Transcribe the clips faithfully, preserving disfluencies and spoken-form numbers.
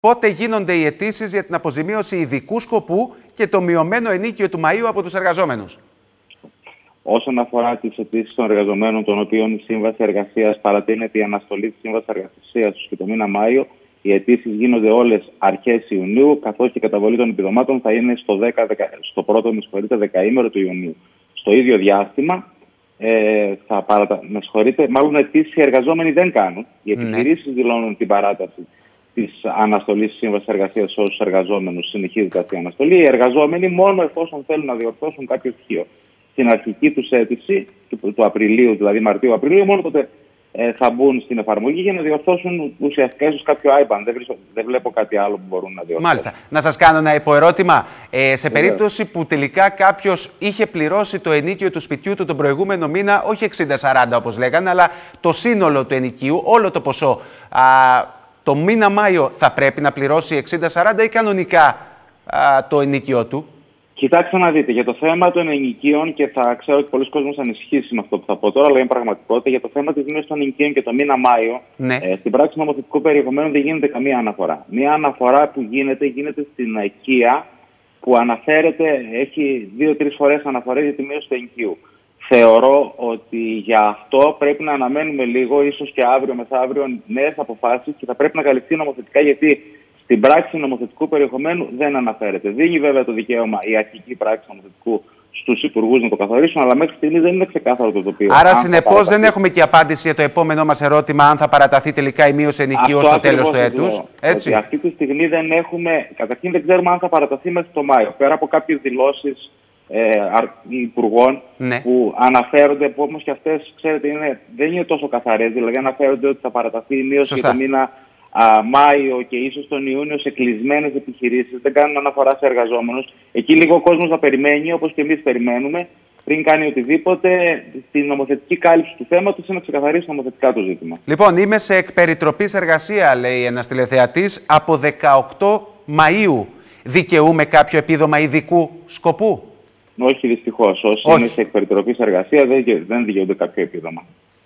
Πότε γίνονται οι αιτήσεις για την αποζημίωση ειδικού σκοπού και το μειωμένο ενίκιο του Μαΐου από τους εργαζόμενους? Όσον αφορά τις αιτήσεις των εργαζομένων, των οποίων η σύμβαση εργασίας παρατείνεται η αναστολή της σύμβασης εργασίας τους και το μήνα Μάιο, οι αιτήσεις γίνονται όλες αρχές Ιουνίου, καθώς και η καταβολή των επιδομάτων θα είναι στο, δέκα, στο πρώτο με συγχωρείτε δεκαήμερο του Ιουνίου. Στο ίδιο διάστημα, ε, θα παρατα... με συγχωρείτε, μάλλον αιτήσεις οι εργαζόμενοι δεν κάνουν. Οι επιχειρήσεις ναι. δηλώνουν την παράταση της αναστολής της σύμβασης εργασίας στους εργαζόμενους. Συνεχίζεται αυτή η αναστολή. Οι εργαζόμενοι μόνο εφόσον θέλουν να διορθώσουν κάποιο στοιχείο. Στην αρχική τους αίτηση του, του Απριλίου, δηλαδή Μαρτίου-Απριλίου, μόνο τότε ε, θα μπουν στην εφαρμογή για να διορθώσουν ουσιαστικά ίσως κάποιο άιμπαν. Δεν, δεν βλέπω κάτι άλλο που μπορούν να διορθώσουν. Μάλιστα. Να σας κάνω ένα υποερώτημα. Ε, σε περίπτωση yeah. που τελικά κάποιος είχε πληρώσει το ενοίκιο του σπιτιού του τον προηγούμενο μήνα, όχι εξήντα σαράντα όπως λέγανε, αλλά το σύνολο του ενοικίου, όλο το ποσό, α, το μήνα Μάιο θα πρέπει να πληρώσει εξήντα σαράντα ή κανονικά α, το ενοίκιο του? Κοιτάξτε να δείτε, για το θέμα των ενοικίων, και θα ξέρω ότι πολλοί κόσμοι θα ανησυχήσουν με αυτό που θα πω τώρα, αλλά είναι πραγματικότητα. Για το θέμα τη μείωση των ενοικίων και το μήνα Μάιο, ναι. ε, στην πράξη νομοθετικού περιεχομένου δεν γίνεται καμία αναφορά. Μία αναφορά που γίνεται, γίνεται στην οικία, που αναφέρεται, έχει δύο-τρεις φορές αναφορές για τη μείωση του ενοικίου. Θεωρώ ότι για αυτό πρέπει να αναμένουμε λίγο, ίσως και αύριο μεθαύριο, νέες αποφάσεις και θα πρέπει να καλυφθεί νομοθετικά, γιατί στην πράξη νομοθετικού περιεχομένου δεν αναφέρεται. Δίνει βέβαια το δικαίωμα η αρχική πράξη νομοθετικού στους υπουργούς να το καθορίσουν, αλλά μέχρι στιγμή δεν είναι ξεκάθαρο το τοπίο. Άρα, συνεπώς, δεν έχουμε και απάντηση για το επόμενο μας ερώτημα, αν θα παραταθεί τελικά η μείωση ενοικίου στο τέλος του έτους. Έτσι. Αυτή τη στιγμή δεν έχουμε. Καταρχήν, δεν ξέρουμε αν θα παραταθεί μέχρι το Μάιο. Πέρα από κάποιες δηλώσεις ε, υπουργών ναι. που αναφέρονται, που όμως και αυτές, ξέρετε, είναι, δεν είναι τόσο καθαρές. Δηλαδή, αναφέρονται ότι θα παραταθεί η μείωση για το μήνα Α, Μάιο και ίσως τον Ιούνιο σε κλεισμένες επιχειρήσεις, δεν κάνουν αναφορά σε εργαζόμενους. Εκεί λίγο ο κόσμος θα περιμένει, όπως και εμείς περιμένουμε, πριν κάνει οτιδήποτε, την νομοθετική κάλυψη του θέματος ή να ξεκαθαρίσει νομοθετικά το ζήτημα. Λοιπόν, είμαι σε εκπεριτροπής εργασία, λέει ένας τηλεθεατής, από δεκαοκτώ Μαΐου. Δικαιούμαι κάποιο επίδομα ειδικού σκοπού? Όχι, δυστυχώς. Όσοι Όχι. είναι σε εκπεριτροπής εργασία δεν δικαιούνται κάποιο επίδομα.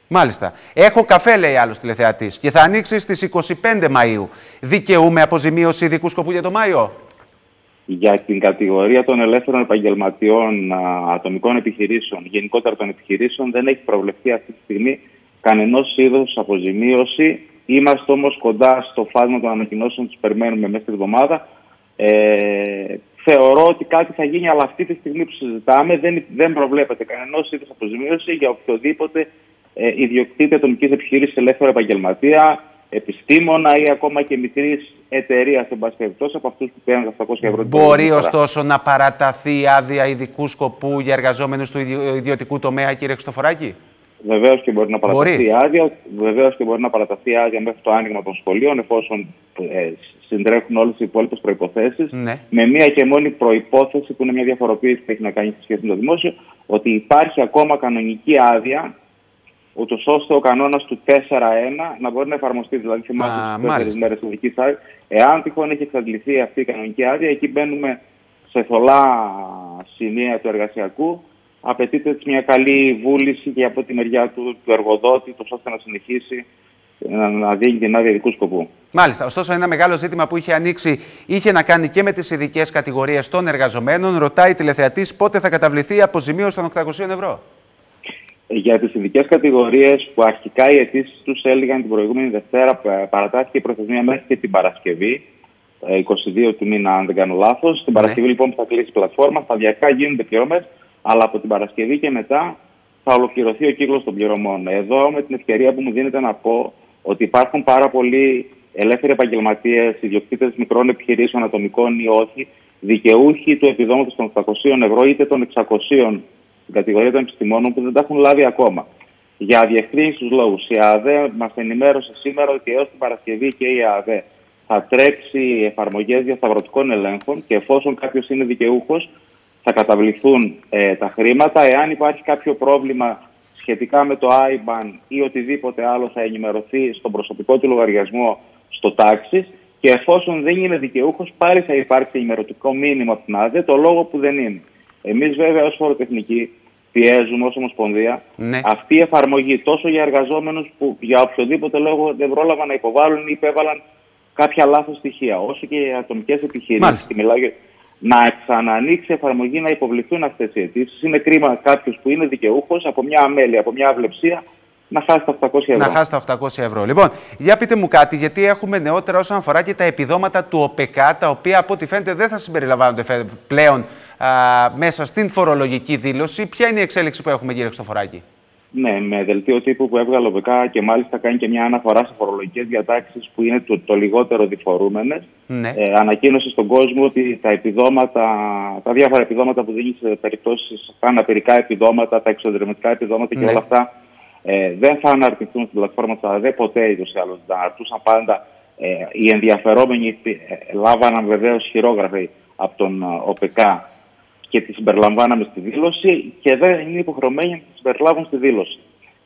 Μάλιστα. Έχω καφέ, λέει άλλος τηλεθεατής, και θα ανοίξει στις είκοσι πέντε Μαΐου. Δικαιούμαι αποζημίωση ειδικού σκοπού για τον Μάιο? Για την κατηγορία των ελεύθερων επαγγελματιών, ατομικών επιχειρήσεων, γενικότερα των επιχειρήσεων, δεν έχει προβλεφθεί αυτή τη στιγμή κανενός είδους αποζημίωση. Είμαστε όμως κοντά στο φάσμα των ανακοινώσεων, τους περιμένουμε μέσα την εβδομάδα. Ε, θεωρώ ότι κάτι θα γίνει, αλλά αυτή τη στιγμή που συζητάμε δεν, δεν προβλέπεται κανενός είδους αποζημίωση για οποιοδήποτε Ε, ιδιοκτήτη ατομικής επιχείρησης, ελεύθερο επαγγελματία, επιστήμονα ή ακόμα και μικρής εταιρείας, εν πάση περιπτώσει, από αυτούς που πήραν επτακόσια ευρώ. Μπορεί ωστόσο να παραταθεί άδεια ειδικού σκοπού για εργαζόμενους του ιδιωτικού τομέα, κύριε Χριστοφοράκη? Βεβαίως και μπορεί να παραταθεί μπορεί. άδεια. Βεβαίως και μπορεί να παραταθεί άδεια μέχρι το άνοιγμα των σχολείων, εφόσον ε, συντρέχουν όλες οι υπόλοιπες προϋποθέσεις. Ναι. Με μία και μόνη προϋπόθεση, που είναι μια διαφοροποίηση που έχει να κάνει σχέση με το δημόσιο, ότι υπάρχει ακόμα κανονική άδεια, ούτως ώστε ο κανόνας του τέσσερα ένα να μπορεί να εφαρμοστεί. Δηλαδή, θυμάστε τέσσερις μέρες του δική σας. Εάν τυχόν έχει εξαντληθεί αυτή η κανονική άδεια, εκεί μπαίνουμε σε θολά σημεία του εργασιακού. Απαιτείται μια καλή βούληση και από τη μεριά του, του εργοδότη, το ώστε να συνεχίσει να, να δίνει την άδεια ειδικού σκοπού. Μάλιστα. Ωστόσο, ένα μεγάλο ζήτημα που είχε ανοίξει είχε να κάνει και με τις ειδικές κατηγορίες των εργαζομένων. Ρωτάει τηλεθεατής πότε θα καταβληθεί η αποζημίωση των οκτακοσίων ευρώ. Για τις ειδικές κατηγορίες που αρχικά οι αιτήσεις τους έλεγαν την προηγούμενη Δευτέρα, παρατάθηκε η προθεσμία μέχρι και την Παρασκευή, είκοσι δύο του μήνα, αν δεν κάνω λάθος. Την Παρασκευή, λοιπόν, που θα κλείσει η πλατφόρμα, σταδιακά γίνονται πληρωμές, αλλά από την Παρασκευή και μετά θα ολοκληρωθεί ο κύκλος των πληρωμών. Εδώ, με την ευκαιρία που μου δίνεται να πω ότι υπάρχουν πάρα πολλοί ελεύθεροι επαγγελματίες, ιδιοκτήτες μικρών επιχειρήσεων, ατομικών ή όχι, δικαιούχοι του επιδόματος των οκτακοσίων ευρώ είτε των εξακοσίων, στην κατηγορία των επιστημόνων, που δεν τα έχουν λάβει ακόμα. Για διευκρίνηση στους λόγους, η ΑΔΕ μας ενημέρωσε σήμερα ότι έως την Παρασκευή και η ΑΔΕ θα τρέξει εφαρμογές διασταυρωτικών ελέγχων και εφόσον κάποιος είναι δικαιούχος θα καταβληθούν ε, τα χρήματα. Εάν υπάρχει κάποιο πρόβλημα σχετικά με το άιμπαν ή οτιδήποτε άλλο, θα ενημερωθεί στον προσωπικό του λογαριασμό στο τάξη. Και εφόσον δεν είναι δικαιούχος, πάλι θα υπάρξει ενημερωτικό μήνυμα από την ΑΔΕ, το λόγο που δεν είναι. Εμείς βέβαια ως φοροτεχνικοί πιέζουμε, ως Ομοσπονδία, ναι. αυτή η εφαρμογή τόσο για εργαζόμενους που για οποιοδήποτε λόγο δεν πρόλαβαν να υποβάλουν ή υπέβαλαν κάποια λάθος στοιχεία, όσο και οι ατομικές επιχειρήσεις. Μιλάω για να ξανανοίξει η εφαρμογή, να υποβληθούν αυτές οι αιτήσεις. Είναι κρίμα κάποιος που είναι δικαιούχος από μια αμέλεια, από μια αυλεψία, να χάσει τα οκτακόσια ευρώ. Να χάσει τα οκτακόσια ευρώ. Λοιπόν, για πείτε μου κάτι, γιατί έχουμε νεότερα όσον αφορά και τα επιδόματα του ΟΠΕΚΑ, τα οποία από ό,τι φαίνεται δεν θα συμπεριλαμβάνονται πλέον α, μέσα στην φορολογική δήλωση. Ποια είναι η εξέλιξη που έχουμε, κύριε Χριστοφοράκη? Ναι, με δελτίο τύπου που έβγαλε ο ΟΠΕΚΑ και μάλιστα κάνει και μια αναφορά σε φορολογικές διατάξεις που είναι το, το λιγότερο διφορούμενες. Ναι. Ε, ανακοίνωσε στον κόσμο ότι τα επιδόματα, τα διάφορα επιδόματα που δίνει σε περιπτώσεις, τα αναπηρικά επιδόματα, τα εξοδερμητικά επιδόματα ναι. και όλα αυτά. Ε, δεν θα αναρτηθούν στην πλατφόρμα του ΑΔΕ ποτέ, ούτως ή άλλως. Τα αναρτούσαν πάντα ε, οι ενδιαφερόμενοι, ε, λάβαναν βεβαίως χειρόγραφοι από τον ΟΠΕΚΑ και τη συμπεριλαμβάναμε στη δήλωση και δεν είναι υποχρεωμένοι να τη συμπεριλάβουν στη δήλωση.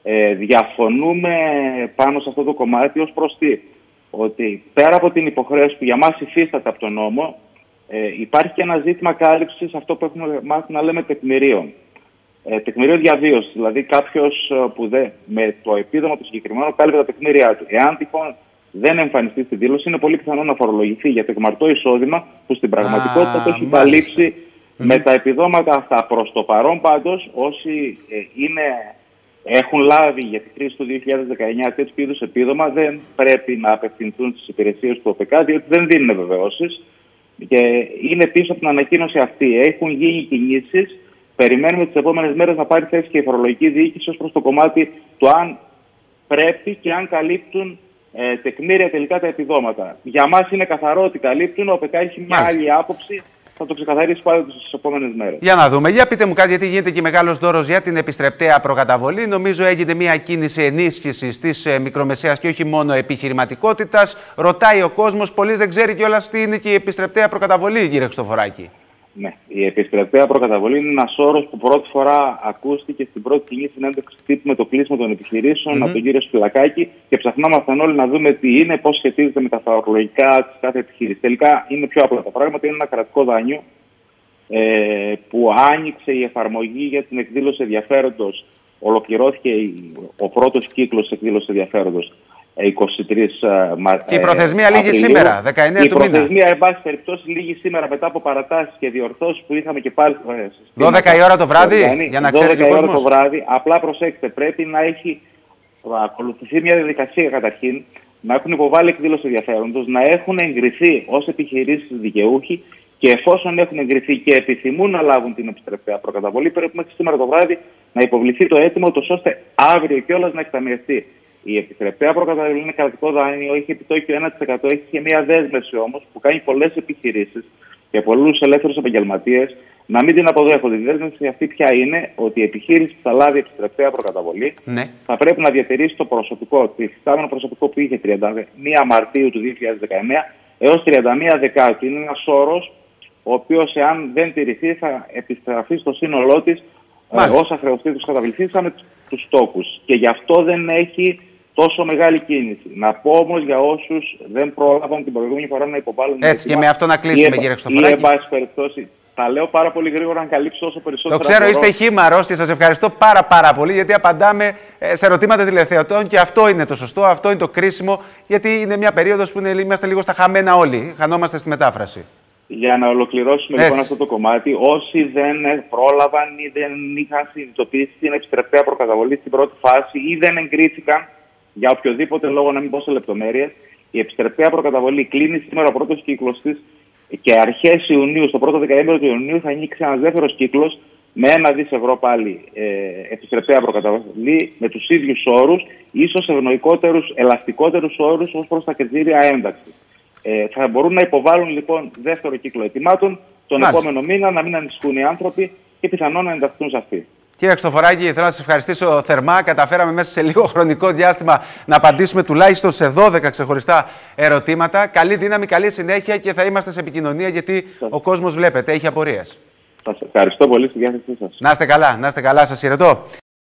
Ε, διαφωνούμε πάνω σε αυτό το κομμάτι ως προς τι? Ότι πέρα από την υποχρέωση που για μας υφίσταται από τον νόμο, ε, υπάρχει και ένα ζήτημα κάλυψης, αυτό που έχουμε μάθει να λέμε τεκμηρίων. Τεκμηρίο διαβίωσης, δηλαδή κάποιος που δε, με το επίδομα του συγκεκριμένου κάλυπτε τα τεκμήρια του. Εάν τυχόν δεν εμφανιστεί στη δήλωση, είναι πολύ πιθανό να φορολογηθεί για το εκμαρτό εισόδημα που στην πραγματικότητα ah, το έχει παλύψει mm. με τα επιδόματα αυτά. Προς το παρόν, πάντως, όσοι ε, είναι, έχουν λάβει για την κρίση του δύο χιλιάδες δεκαεννιά τέτοιου είδους επίδομα, δεν πρέπει να απευθυνθούν στις υπηρεσίες του ΟΠΕΚΑ, διότι δεν δίνουν βεβαιώσεις. Και είναι πίσω από την ανακοίνωση αυτή. Έχουν γίνει κινήσεις. Περιμένουμε τις επόμενες μέρες να πάρει θέση και η φορολογική διοίκηση ως προς το κομμάτι του αν πρέπει και αν καλύπτουν ε, τεκμήρια τελικά τα επιδόματα. Για μας είναι καθαρό ότι καλύπτουν, ο ΟΠΕΚΑ έχει μια Μάλιστα. άλλη άποψη, θα το ξεκαθαρίσει πάλι τις επόμενες μέρες. Για να δούμε. Για πείτε μου κάτι, γιατί γίνεται και μεγάλος δώρος για την επιστρεπτέα προκαταβολή. Νομίζω έγινε μια κίνηση ενίσχυσης της ε, μικρομεσαίας και όχι μόνο επιχειρηματικότητας. Ρωτάει ο κόσμος, πολλοί δεν ξέρει κιόλας τι είναι και η επιστρεπτέα προκαταβολή, κύριε Χριστοφοράκη. Ναι, η επιστρεπτέα προκαταβολή είναι ένας όρος που πρώτη φορά ακούστηκε στην πρώτη κοινή συνέντευξη τύπου με το κλείσιμο των επιχειρήσεων mm -hmm. από τον κύριο Σπυλακάκη και ψαχνόμασταν όλοι να δούμε τι είναι, πώς σχετίζεται με τα φορολογικά της κάθε επιχείρηση. Τελικά είναι πιο απλά τα πράγματα. Είναι ένα κρατικό δάνειο ε, που άνοιξε η εφαρμογή για την εκδήλωση ενδιαφέροντος. Ολοκληρώθηκε ο πρώτος κύκλος εκδήλωση ενδιαφέροντος. εικοστή τρίτη Μαρτίου. Και η προθεσμία λίγη σήμερα, δεκαεννέα του μήνα. Η προθεσμία, εν πάση περιπτώσει, λίγη σήμερα μετά από παρατάσεις και διορθώσεις που είχαμε και πάλι. δώδεκα η ώρα το βράδυ, για να ξέρει ο κόσμος. δώδεκα η ώρα το βράδυ. Απλά προσέξτε, πρέπει να έχει ακολουθηθεί μια διαδικασία καταρχήν, να έχουν υποβάλει εκδήλωση ενδιαφέροντος, να έχουν εγκριθεί ως επιχειρήσεις δικαιούχοι και εφόσον έχουν εγκριθεί και επιθυμούν να λάβουν την επιστρεπτέα προκαταβολή, πρέπει μέχρι σήμερα το βράδυ να υποβληθεί το αίτημα, ώστε αύριο κιόλας να εκταμιευτεί. Η επιστρεπτέα προκαταβολή είναι κρατικό δάνειο, έχει επιτόκιο ένα τοις εκατό, έχει και μια δέσμευση όμως που κάνει πολλές επιχειρήσεις και πολλούς ελεύθερους επαγγελματίες να μην την αποδέχονται. Η δέσμευση αυτή ποια είναι? Ότι η επιχείρηση που θα λάβει επιστρεπτέα προκαταβολή ναι. θα πρέπει να διατηρήσει το προσωπικό, το υφιστάμενο προσωπικό που είχε τριάντα μία Μαρτίου του δύο χιλιάδες δεκαεννέα έως τριάντα μία Δεκάτου. Είναι ένας όρος ο οποίος, εάν δεν τηρηθεί, θα επιστραφεί στο σύνολό της όσα χρεωστεί τους καταβληθήσαμε τους στόκους. Και γι' αυτό δεν έχει τόσο μεγάλη κίνηση. Να πω όμως για όσους δεν πρόλαβαν την προηγούμενη φορά να υποβάλουν. Έτσι και με αυτό να κλείσουμε, κύριε Χριστοφοράκη. Εν πάση περιπτώσει, τα λέω πάρα πολύ γρήγορα να καλύψω όσο περισσότερο. Το ξέρω, μπορώ. Είστε χήμαρος και σας ευχαριστώ πάρα, πάρα πολύ, γιατί απαντάμε σε ερωτήματα τηλεθεατών και αυτό είναι το σωστό, αυτό είναι το κρίσιμο. Γιατί είναι μια περίοδος που είναι, είμαστε λίγο στα χαμένα όλοι. Χανόμαστε στη μετάφραση. Για να ολοκληρώσουμε Έτσι. λοιπόν αυτό το κομμάτι, όσοι δεν πρόλαβαν ή δεν είχαν συνειδητοποιήσει την επιστρεπτέα προκαταβολή στην πρώτη φάση ή δεν εγκρίθηκαν. Για οποιοδήποτε λόγο, να μην πω σε λεπτομέρειες, η επιστρεπτέα προκαταβολή κλείνει σήμερα ο πρώτος κύκλος της και αρχές Ιουνίου, στο πρώτο δεκαήμερο του Ιουνίου, θα ανοίξει ένας δεύτερος κύκλος με ένα δις ευρώ πάλι ε, επιστρεπτέα προκαταβολή με τους ίδιους όρους, ίσως ευνοϊκότερους, ελαστικότερους όρους ως προς τα κριτήρια ένταξης. Ε, θα μπορούν να υποβάλουν λοιπόν δεύτερο κύκλο ετοιμάτων τον Μάλιστα. επόμενο μήνα, να μην ανησυχούν οι άνθρωποι και πιθανόν να ενταχθούν σε αυτή. Κύριε Χριστοφοράκη, θέλω να σας ευχαριστήσω θερμά. Καταφέραμε μέσα σε λίγο χρονικό διάστημα να απαντήσουμε τουλάχιστον σε δώδεκα ξεχωριστά ερωτήματα. Καλή δύναμη, καλή συνέχεια και θα είμαστε σε επικοινωνία, γιατί σας... ο κόσμος βλέπετε, έχει απορίες. Σας ευχαριστώ πολύ στη διάθεσή σας. Να είστε καλά, να είστε καλά, σας χαιρετώ.